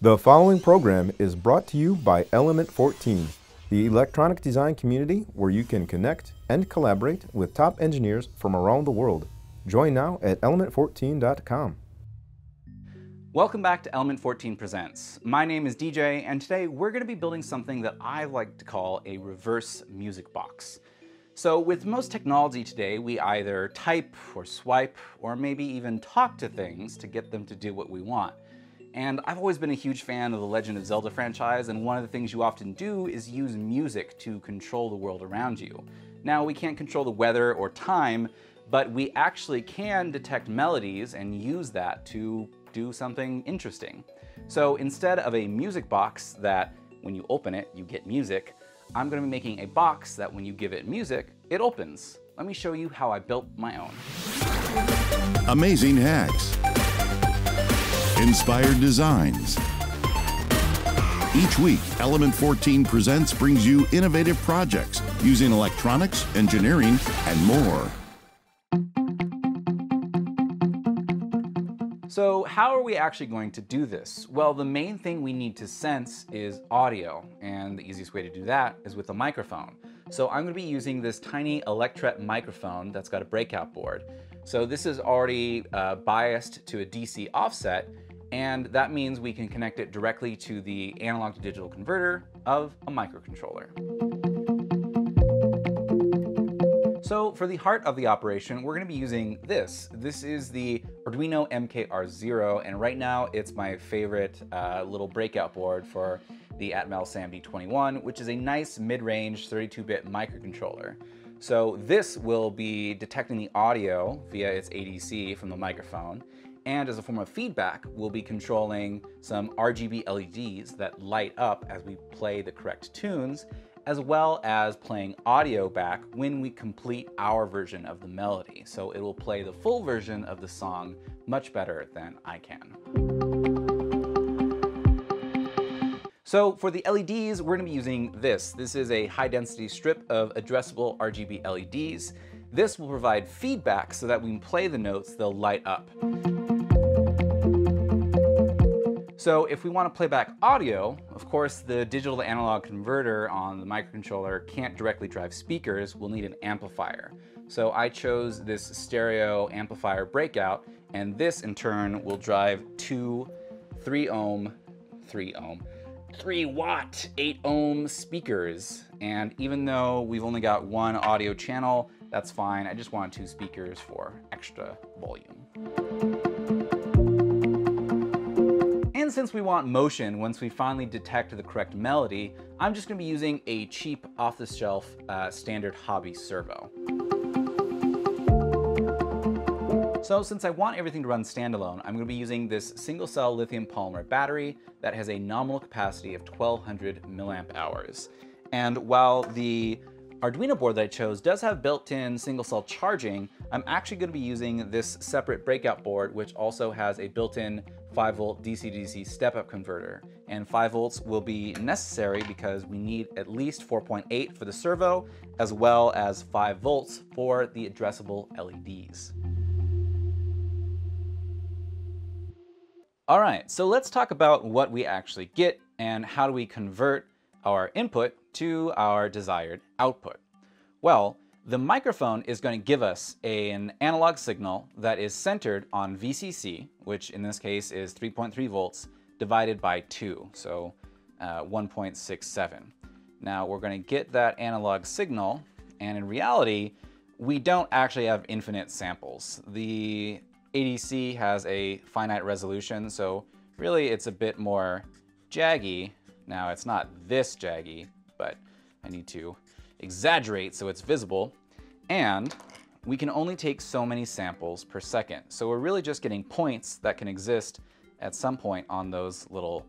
The following program is brought to you by Element 14, the electronic design community where you can connect and collaborate with top engineers from around the world. Join now at element14.com. Welcome back to Element 14 Presents. My name is DJ, and today we're going to be building something that I like to call a reverse music box. So with most technology today, we either type or swipe or maybe even talk to things to get them to do what we want. And I've always been a huge fan of the Legend of Zelda franchise, and one of the things you often do is use music to control the world around you. Now, we can't control the weather or time, but we actually can detect melodies and use that to do something interesting. So instead of a music box that when you open it, you get music, I'm going to be making a box that when you give it music, it opens. Let me show you how I built my own. Amazing hacks. Inspired designs. Each week, Element 14 Presents brings you innovative projects using electronics, engineering, and more. So how are we actually going to do this? Well, the main thing we need to sense is audio, and the easiest way to do that is with a microphone. So I'm going to be using this tiny Electret microphone that's got a breakout board. So this is already biased to a DC offset, and that means we can connect it directly to the analog to digital converter of a microcontroller. So for the heart of the operation, we're going to be using this. This is the Arduino MKR Zero, and right now it's my favorite little breakout board for the Atmel SAMD21, which is a nice mid-range 32-bit microcontroller. So this will be detecting the audio via its ADC from the microphone, and as a form of feedback, we'll be controlling some RGB LEDs that light up as we play the correct tunes, as well as playing audio back when we complete our version of the melody. So it will play the full version of the song much better than I can. So for the LEDs, we're gonna be using this. This is a high density strip of addressable RGB LEDs. This will provide feedback so that when we play the notes, they'll light up. So if we want to play back audio, of course, the digital to analog converter on the microcontroller can't directly drive speakers. We'll need an amplifier. So I chose this stereo amplifier breakout, and this in turn will drive two 3 watt, 8 ohm speakers. And even though we've only got one audio channel, that's fine. I just want two speakers for extra volume. And since we want motion once we finally detect the correct melody, I'm just going to be using a cheap off-the-shelf standard hobby servo. So since I want everything to run standalone, I'm going to be using this single-cell lithium polymer battery that has a nominal capacity of 1200 milliamp hours. And while the Arduino board that I chose does have built-in single-cell charging, I'm actually going to be using this separate breakout board, which also has a built-in 5-volt DC-DC step-up converter. And 5 volts will be necessary because we need at least 4.8 for the servo, as well as 5 volts for the addressable LEDs. All right, so let's talk about what we actually get and how do we convert our input to our desired output. Well, the microphone is going to give us an analog signal that is centered on VCC, which in this case is 3.3 volts divided by 2, so 1.67. Now we're going to get that analog signal, and in reality, we don't actually have infinite samples. The ADC has a finite resolution, so really it's a bit more jaggy. Now it's not this jaggy, but I need to exaggerate so it's visible. And we can only take so many samples per second. So we're really just getting points that can exist at some point on those little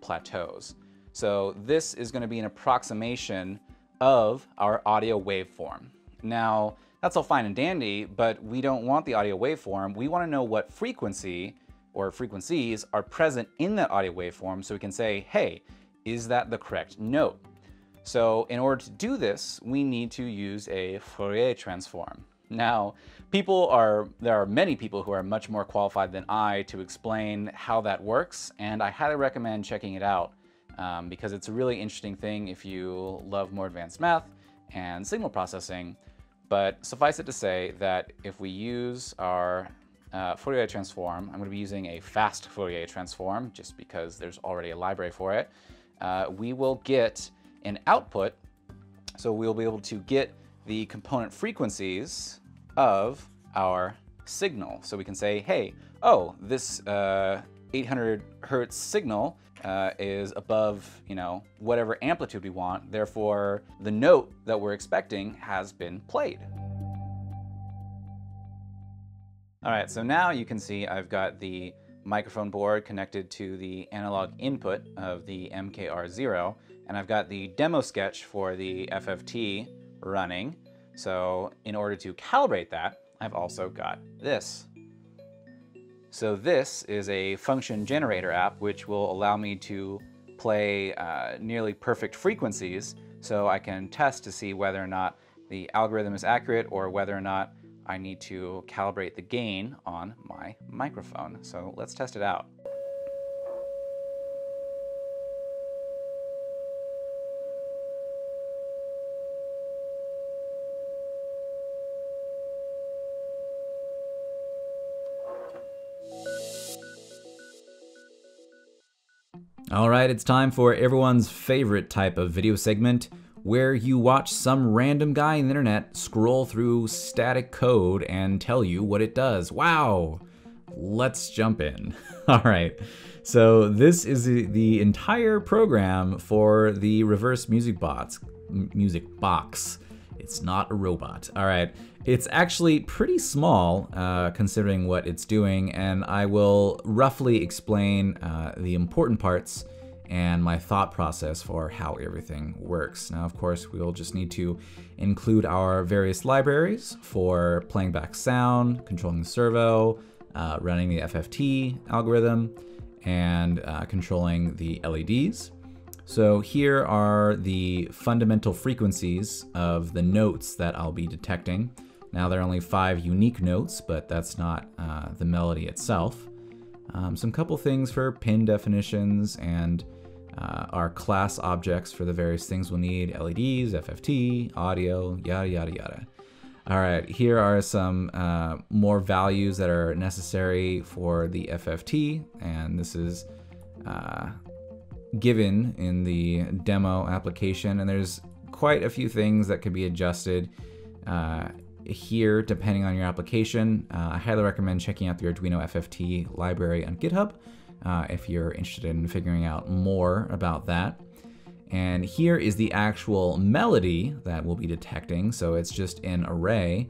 plateaus. So this is going to be an approximation of our audio waveform. Now that's all fine and dandy, but we don't want the audio waveform. We want to know what frequency or frequencies are present in that audio waveform so we can say, hey, is that the correct note? So in order to do this, we need to use a Fourier transform. Now, there are many people who are much more qualified than I to explain how that works, and I highly recommend checking it out because it's a really interesting thing if you love more advanced math and signal processing. But suffice it to say that if we use our Fourier transform, I'm going to be using a fast Fourier transform just because there's already a library for it, we will get an output. So we'll be able to get the component frequencies of our signal. So we can say, hey, oh, this 800 hertz signal is above, you know, whatever amplitude we want. Therefore, the note that we're expecting has been played. All right, so now you can see I've got the microphone board connected to the analog input of the MKR Zero, and I've got the demo sketch for the FFT running. So in order to calibrate that, I've also got this. So this is a function generator app, which will allow me to play nearly perfect frequencies. So I can test to see whether or not the algorithm is accurate or whether or not I need to calibrate the gain on my microphone. So let's test it out. All right, it's time for everyone's favorite type of video segment, where you watch some random guy on the internet scroll through static code and tell you what it does. Wow, let's jump in. All right, so this is the entire program for the reverse music box. It's not a robot. All right, it's actually pretty small considering what it's doing, and I will roughly explain the important parts and my thought process for how everything works. Now, of course, we'll just need to include our various libraries for playing back sound, controlling the servo, running the FFT algorithm, and controlling the LEDs. So here are the fundamental frequencies of the notes that I'll be detecting. Now there are only 5 unique notes, but that's not the melody itself. Some couple things for pin definitions and our class objects for the various things we'll need: LEDs, FFT, audio, yada, yada, yada. All right, here are some more values that are necessary for the FFT, and this is given in the demo application, and there's quite a few things that can be adjusted here depending on your application. I highly recommend checking out the Arduino FFT library on GitHub if you're interested in figuring out more about that. And here is the actual melody that we'll be detecting. So it's just an array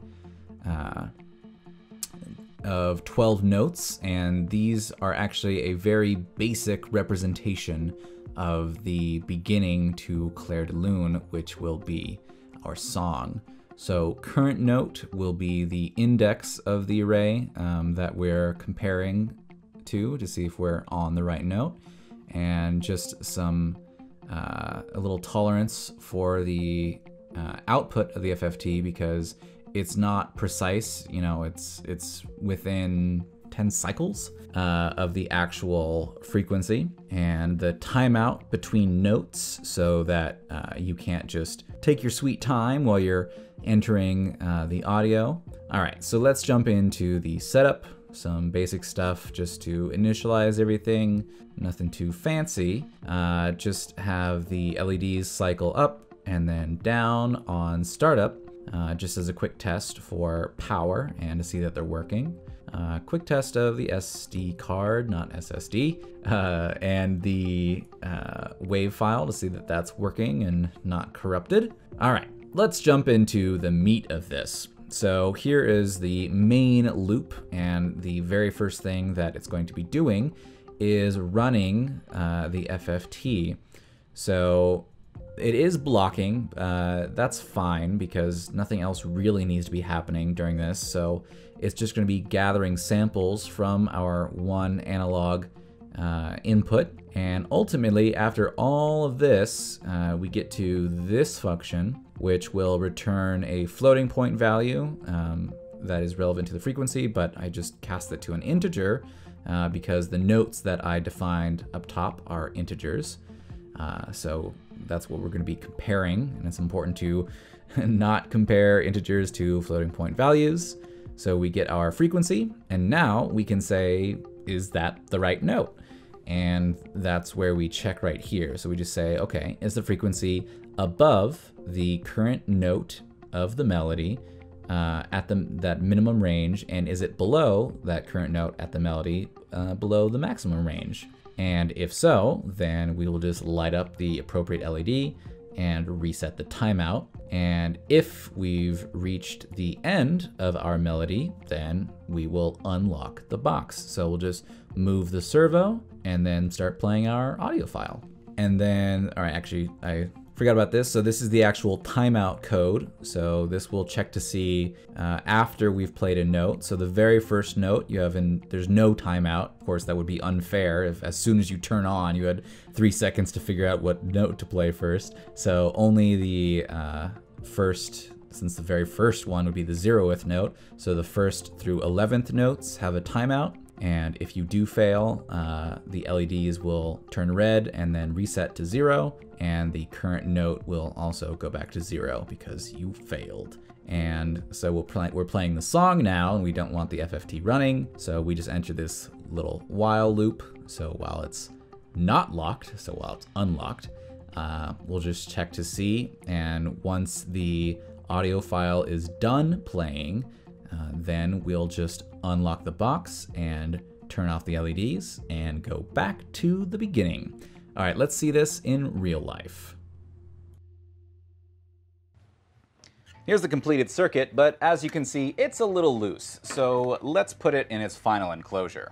of 12 notes, and these are actually a very basic representation of the beginning to Clair de Lune, which will be our song. So current note will be the index of the array that we're comparing to see if we're on the right note, and just some a little tolerance for the output of the FFT, because it's not precise, you know, it's within 10 cycles of the actual frequency, and the timeout between notes, so that you can't just take your sweet time while you're entering the audio. All right, so let's jump into the setup. Some basic stuff just to initialize everything, nothing too fancy. Just have the LEDs cycle up and then down on startup, just as a quick test for power and to see that they're working. Quick test of the SD card, not SSD, and the WAV file to see that that's working and not corrupted. All right, let's jump into the meat of this. So here is the main loop, and the very first thing that it's going to be doing is running the FFT. So it is blocking, that's fine because nothing else really needs to be happening during this. So it's just going to be gathering samples from our one analog input And ultimately, after all of this, we get to this function, which will return a floating point value that is relevant to the frequency, but I just cast it to an integer because the notes that I defined up top are integers. So that's what we're going to be comparing, and it's important to not compare integers to floating point values. So we get our frequency, and now we can say, is that the right note? And that's where we check right here. So we just say, okay, is the frequency above the current note of the melody at that minimum range, and is it below that current note at the melody below the maximum range? And if so, then we will just light up the appropriate LED and reset the timeout. And if we've reached the end of our melody, then we will unlock the box. So we'll just move the servo and then start playing our audio file. And then, all right, actually, I forgot about this. So this is the actual timeout code. So this will check to see after we've played a note. So the very first note you have there's no timeout. Of course, that would be unfair if as soon as you turn on, you had 3 seconds to figure out what note to play first. So only the first, since the very first one would be the 0th note. So the 1st through 11th notes have a timeout. And if you do fail, the LEDs will turn red and then reset to 0. And the current note will also go back to 0 because you failed. And so we're playing the song now, and we don't want the FFT running. So we just enter this little while loop. So while it's not locked, so while it's unlocked, we'll just check to see. And once the audio file is done playing, then we'll just unlock the box and turn off the LEDs and go back to the beginning. All right, let's see this in real life. Here's the completed circuit, but as you can see, it's a little loose. So let's put it in its final enclosure.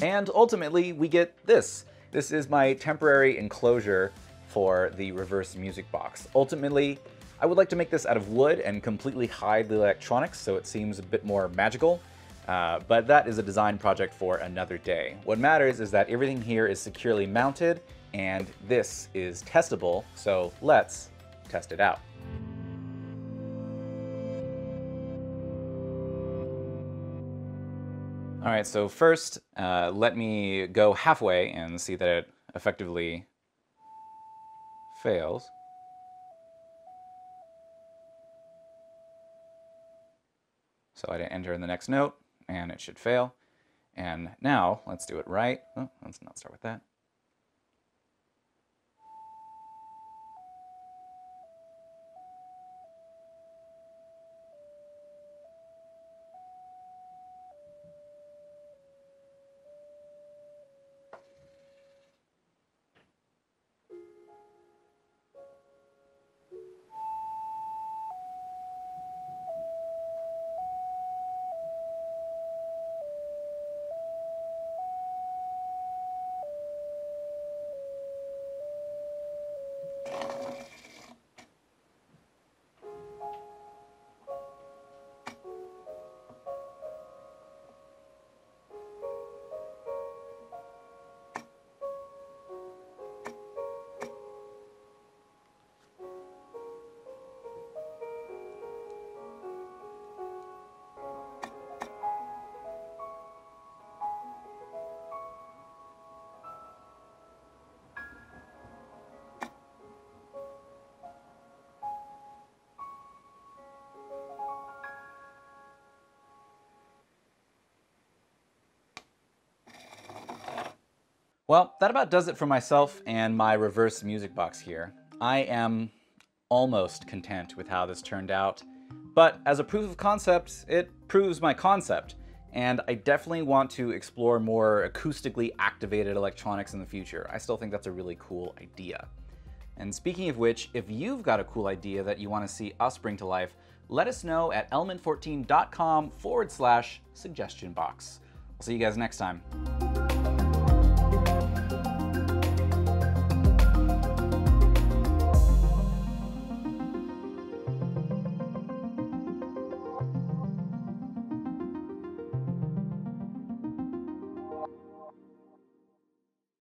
And ultimately, we get this. This is my temporary enclosure for the reverse music box. Ultimately, I would like to make this out of wood and completely hide the electronics so it seems a bit more magical, but that is a design project for another day. What matters is that everything here is securely mounted, and this is testable, so let's test it out. All right, so first, let me go halfway and see that it effectively fails. So I didn't enter in the next note, and it should fail. And now, let's do it right. Oh, let's not start with that. Well, that about does it for myself and my reverse music box here. I am almost content with how this turned out, but as a proof of concept, it proves my concept, and I definitely want to explore more acoustically activated electronics in the future. I still think that's a really cool idea. And speaking of which, if you've got a cool idea that you want to see us bring to life, let us know at element14.com/suggestion box. I'll see you guys next time.